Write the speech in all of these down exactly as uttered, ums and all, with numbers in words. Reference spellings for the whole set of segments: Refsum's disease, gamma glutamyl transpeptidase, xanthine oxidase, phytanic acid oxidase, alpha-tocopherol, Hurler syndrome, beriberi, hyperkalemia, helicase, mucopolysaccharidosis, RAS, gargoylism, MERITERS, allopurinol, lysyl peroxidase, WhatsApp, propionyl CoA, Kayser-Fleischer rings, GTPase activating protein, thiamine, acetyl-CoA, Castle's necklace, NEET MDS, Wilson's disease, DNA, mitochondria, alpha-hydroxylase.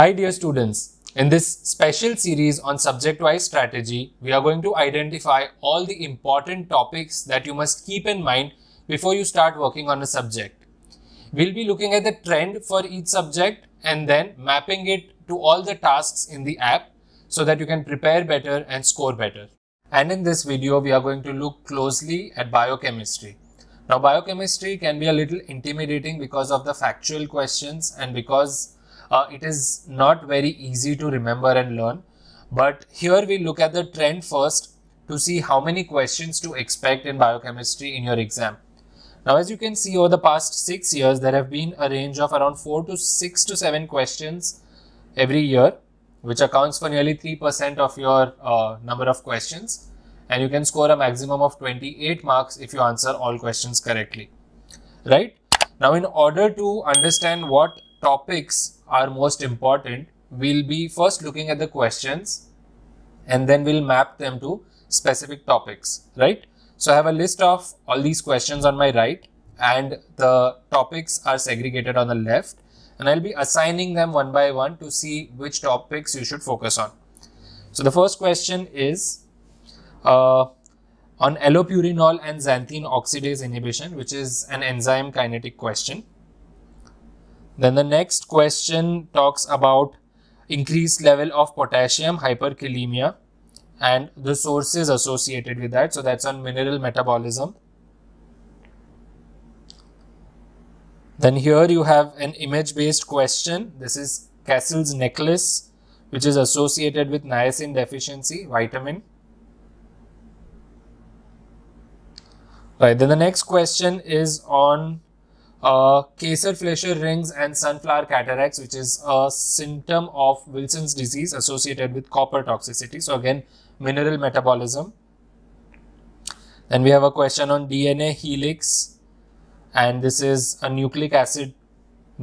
Hi dear students, in this special series on subject-wise strategy, we are going to identify all the important topics that you must keep in mind before you start working on a subject. We'll be looking at the trend for each subject and then mapping it to all the tasks in the app so that you can prepare better and score better. And in this video, we are going to look closely at biochemistry. Now, biochemistry can be a little intimidating because of the factual questions and because Uh, it is not very easy to remember and learn, but here we look at the trend first to see how many questions to expect in biochemistry in your exam. Now, as you can see, over the past six years, there have been a range of around four to six to seven questions every year, which accounts for nearly three percent of your uh, number of questions, and you can score a maximum of twenty-eight marks if you answer all questions correctly, right? Now, in order to understand what topics are most important, we'll be first looking at the questions and then we'll map them to specific topics, right? So I have a list of all these questions on my right and the topics are segregated on the left, and I'll be assigning them one by one to see which topics you should focus on. So the first question is uh, on allopurinol and xanthine oxidase inhibition, which is an enzyme kinetic question. Then the next question talks about increased level of potassium hyperkalemia and the sources associated with that. So that's on mineral metabolism. Then here you have an image-based question. This is Castle's necklace, which is associated with niacin deficiency vitamin. Right. Then the next question is on Uh, Kayser-Fleischer rings and sunflower cataracts, which is a symptom of Wilson's disease associated with copper toxicity. So again, mineral metabolism. Then we have a question on D N A helix, and this is a nucleic acid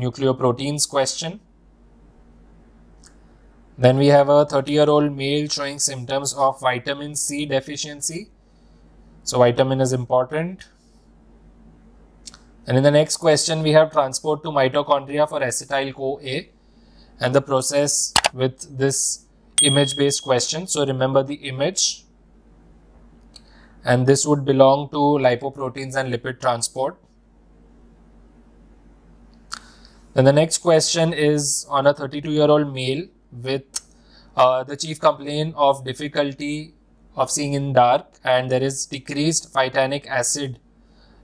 nucleoproteins question. Then we have a thirty year old male showing symptoms of vitamin C deficiency. So vitamin is important. And in the next question, we have transport to mitochondria for acetyl-CoA and the process with this image-based question. So remember the image, and this would belong to lipoproteins and lipid transport. Then the next question is on a thirty-two year old male with uh, the chief complaint of difficulty of seeing in dark, and there is decreased phytanic acid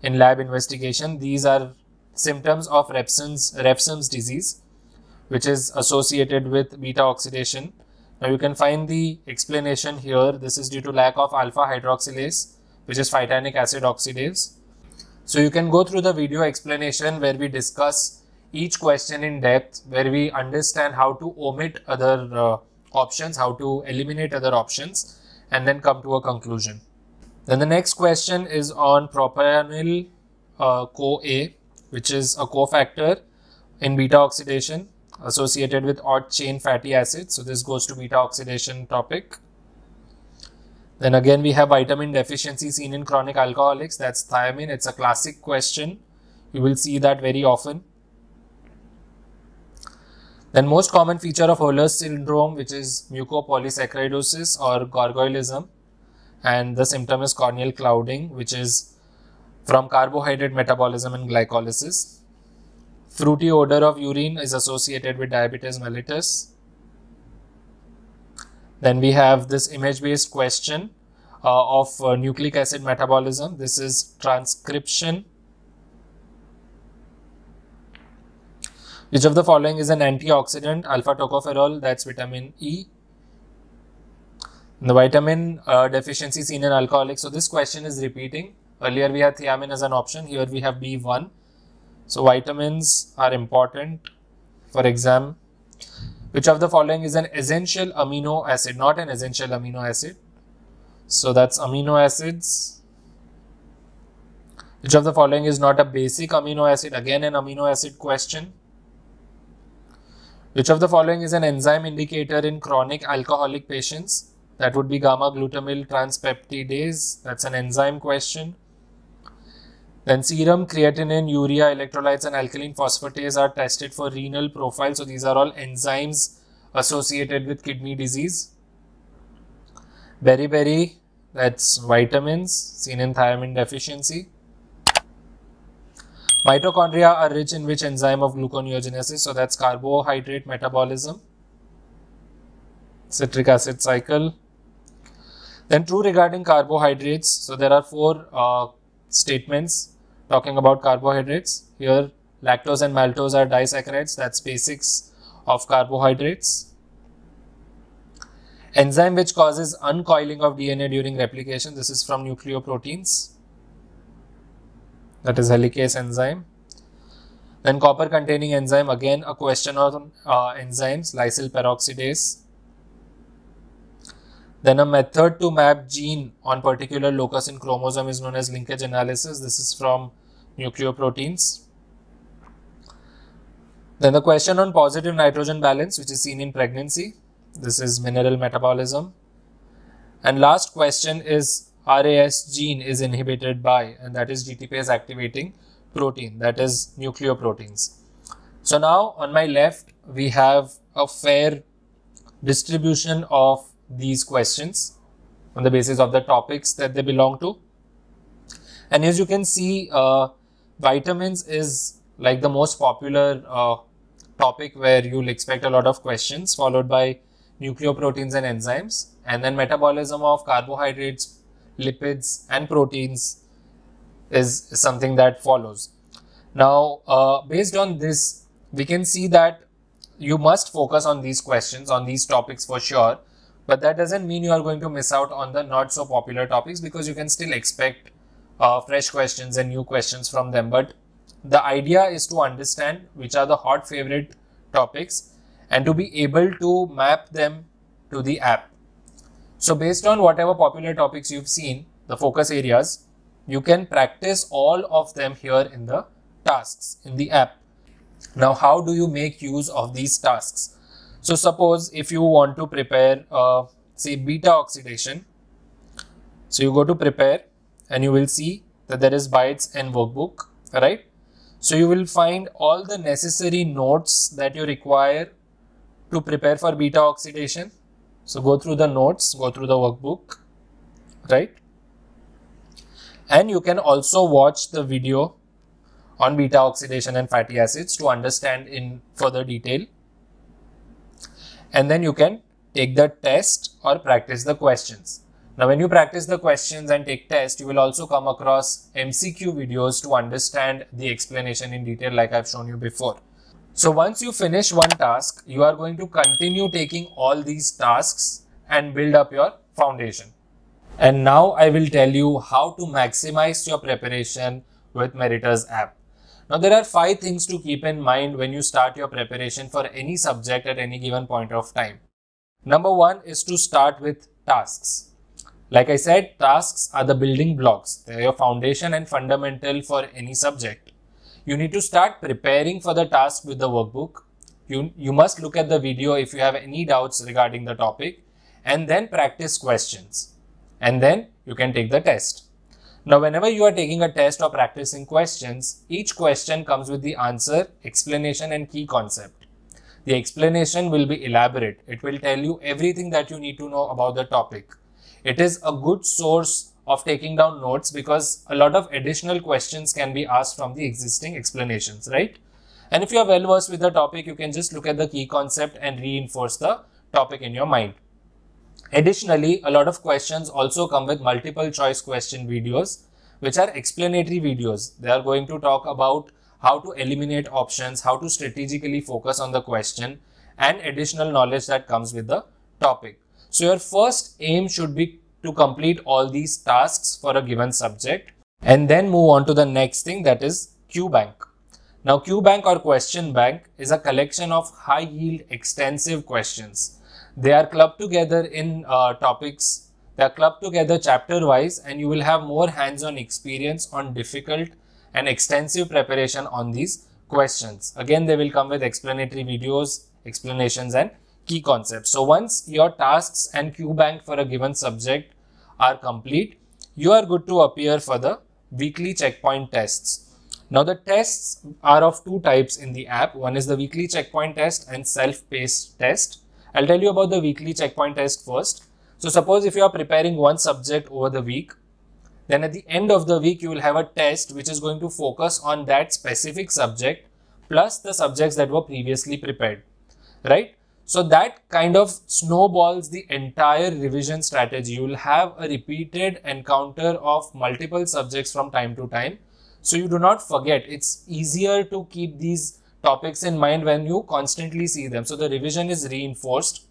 in lab investigation. These are symptoms of Refsum's, Refsum's disease, which is associated with beta oxidation. Now you can find the explanation here. This is due to lack of alpha-hydroxylase, which is phytanic acid oxidase. So you can go through the video explanation where we discuss each question in depth, where we understand how to omit other uh, options, how to eliminate other options, and then come to a conclusion. Then the next question is on propionyl uh, CoA, which is a cofactor in beta oxidation associated with odd chain fatty acids. So this goes to beta oxidation topic. Then again, we have vitamin deficiency seen in chronic alcoholics. That's thiamine. It's a classic question. You will see that very often. Then most common feature of Hurler syndrome, which is mucopolysaccharidosis or gargoylism. And the symptom is corneal clouding, which is from carbohydrate metabolism and glycolysis. Fruity odor of urine is associated with diabetes mellitus. Then we have this image-based question uh, of uh, nucleic acid metabolism. This is transcription. Which of the following is an antioxidant? Alpha tocopherol, that's vitamin E. The vitamin uh, deficiency seen in alcoholics. So this question is repeating. Earlier we had thiamine as an option. Here we have B one. So vitamins are important for exam. Which of the following is an essential amino acid? Not an essential amino acid. So that's amino acids. Which of the following is not a basic amino acid? Again, an amino acid question. Which of the following is an enzyme indicator in chronic alcoholic patients? That would be gamma glutamyl transpeptidase. That's an enzyme question. Then serum, creatinine, urea, electrolytes and alkaline phosphatase are tested for renal profile. So these are all enzymes associated with kidney disease. Beriberi, that's vitamins seen in thiamine deficiency. Mitochondria are rich in which enzyme of gluconeogenesis? So that's carbohydrate metabolism, citric acid cycle. Then true regarding carbohydrates. So there are four uh, statements talking about carbohydrates. Here lactose and maltose are disaccharides, that's basics of carbohydrates. Enzyme which causes uncoiling of D N A during replication, this is from nucleoproteins. That is helicase enzyme. Then copper containing enzyme, again a question on uh, enzymes, lysyl peroxidase. Then a method to map gene on particular locus in chromosome is known as linkage analysis. This is from nucleoproteins. Then the question on positive nitrogen balance, which is seen in pregnancy. This is mineral metabolism. And last question is, R A S gene is inhibited by, and that is G T Pase activating protein, that is nucleoproteins. So now on my left we have a fair distribution of these questions on the basis of the topics that they belong to. And as you can see, uh, vitamins is like the most popular uh, topic where you'll expect a lot of questions, followed by nucleoproteins and enzymes, and then metabolism of carbohydrates, lipids and proteins is something that follows. Now uh, based on this, we can see that you must focus on these questions, on these topics for sure, but that doesn't mean you are going to miss out on the not so popular topics, because you can still expect uh, fresh questions and new questions from them. But the idea is to understand which are the hot favorite topics and to be able to map them to the app. So based on whatever popular topics you've seen, the focus areas, you can practice all of them here in the tasks in the app. Now, how do you make use of these tasks? So suppose if you want to prepare, uh, say, beta oxidation. So you go to prepare and you will see that there is bytes and workbook, right? So you will find all the necessary notes that you require to prepare for beta oxidation. So go through the notes, go through the workbook, right? And you can also watch the video on beta oxidation and fatty acids to understand in further detail. And then you can take the test or practice the questions. Now, when you practice the questions and take tests, you will also come across M C Q videos to understand the explanation in detail like I've shown you before. So once you finish one task, you are going to continue taking all these tasks and build up your foundation. And now I will tell you how to maximize your preparation with MERITERS app. Now there are five things to keep in mind when you start your preparation for any subject at any given point of time. Number one is to start with tasks. Like I said, tasks are the building blocks. They are your foundation and fundamental for any subject. You need to start preparing for the task with the workbook. You, you must look at the video if you have any doubts regarding the topic, and then practice questions, and then you can take the test. Now, whenever you are taking a test or practicing questions, each question comes with the answer, explanation and key concept. The explanation will be elaborate. It will tell you everything that you need to know about the topic. It is a good source of taking down notes because a lot of additional questions can be asked from the existing explanations, right? And if you are well versed with the topic, you can just look at the key concept and reinforce the topic in your mind. Additionally, a lot of questions also come with multiple choice question videos, which are explanatory videos. They are going to talk about how to eliminate options, how to strategically focus on the question, and additional knowledge that comes with the topic. So your first aim should be to complete all these tasks for a given subject and then move on to the next thing, that is Q bank. Now Q bank or question bank is a collection of high yield extensive questions. They are clubbed together in uh, topics, they are clubbed together chapter wise, and you will have more hands-on experience on difficult and extensive preparation on these questions. Again, they will come with explanatory videos, explanations and key concepts. So once your tasks and Q bank for a given subject are complete, you are good to appear for the weekly checkpoint tests. Now the tests are of two types in the app. One is the weekly checkpoint test and self-paced test. I'll tell you about the weekly checkpoint test first. So suppose if you are preparing one subject over the week, then at the end of the week you will have a test which is going to focus on that specific subject plus the subjects that were previously prepared, right? So that kind of snowballs the entire revision strategy. You will have a repeated encounter of multiple subjects from time to time, so you do not forget. It's easier to keep these topics in mind when you constantly see them. So the revision is reinforced.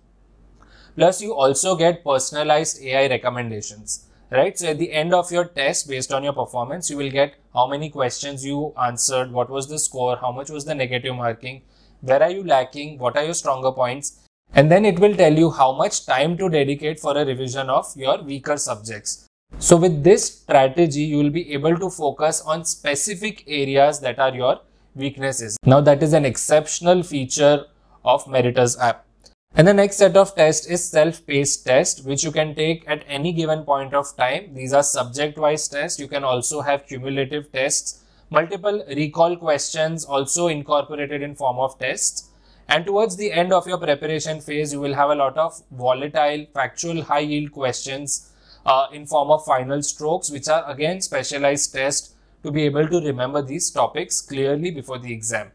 Plus you also get personalized A I recommendations, right? So at the end of your test, based on your performance, you will get how many questions you answered, what was the score, how much was the negative marking, where are you lacking, what are your stronger points, and then it will tell you how much time to dedicate for a revision of your weaker subjects. So with this strategy, you will be able to focus on specific areas that are your weaknesses. Now that is an exceptional feature of MERITERS app. And the next set of tests is self-paced test, which you can take at any given point of time. These are subject-wise tests. You can also have cumulative tests, multiple recall questions also incorporated in form of tests. And towards the end of your preparation phase, you will have a lot of volatile, factual, high-yield questions uh, in form of final strokes, which are again specialized tests to be able to remember these topics clearly before the exam.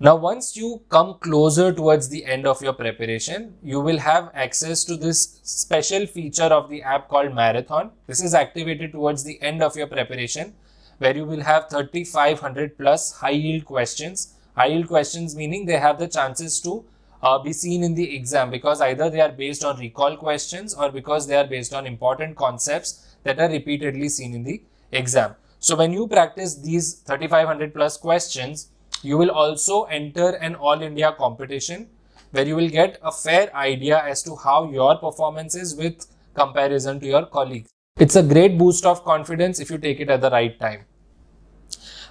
Now, once you come closer towards the end of your preparation, you will have access to this special feature of the app called Marathon. This is activated towards the end of your preparation, where you will have thirty-five hundred plus high yield questions. High yield questions meaning they have the chances to uh, be seen in the exam, because either they are based on recall questions or because they are based on important concepts that are repeatedly seen in the exam. So when you practice these thirty-five hundred plus questions, you will also enter an All India competition where you will get a fair idea as to how your performance is with comparison to your colleagues. It's a great boost of confidence if you take it at the right time.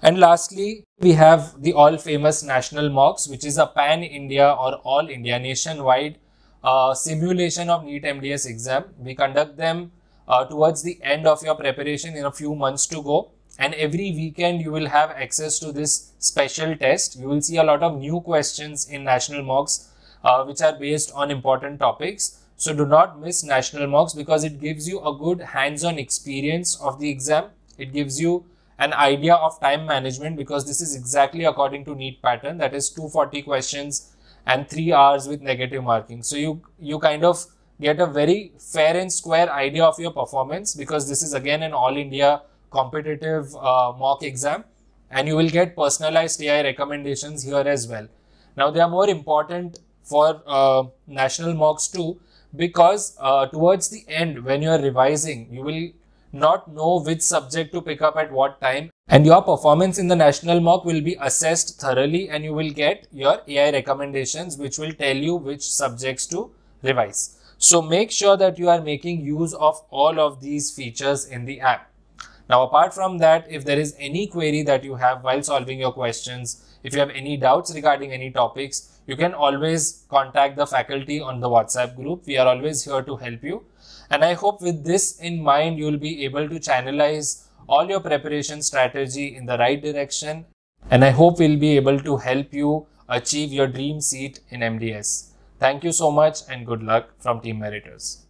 And lastly, we have the all famous national mocks, which is a pan-India or all India nationwide uh, simulation of NEET M D S exam. We conduct them uh, towards the end of your preparation in a few months to go. And every weekend you will have access to this special test. You will see a lot of new questions in national mocks uh, which are based on important topics. So do not miss national mocks, because it gives you a good hands-on experience of the exam. It gives you an idea of time management, because this is exactly according to NEET pattern, that is two hundred forty questions and three hours with negative marking. So you, you kind of get a very fair and square idea of your performance, because this is again an all India competitive uh, mock exam, and you will get personalized A I recommendations here as well. Now they are more important for uh, national mocks too, because uh, towards the end when you are revising, you will not know which subject to pick up at what time, and your performance in the national mock will be assessed thoroughly, and you will get your A I recommendations which will tell you which subjects to revise. So make sure that you are making use of all of these features in the app. Now, apart from that, if there is any query that you have while solving your questions, if you have any doubts regarding any topics, you can always contact the faculty on the WhatsApp group. We are always here to help you. And I hope with this in mind, you will be able to channelize all your preparation strategy in the right direction. And I hope we'll be able to help you achieve your dream seat in M D S. Thank you so much and good luck from Team MERITERS.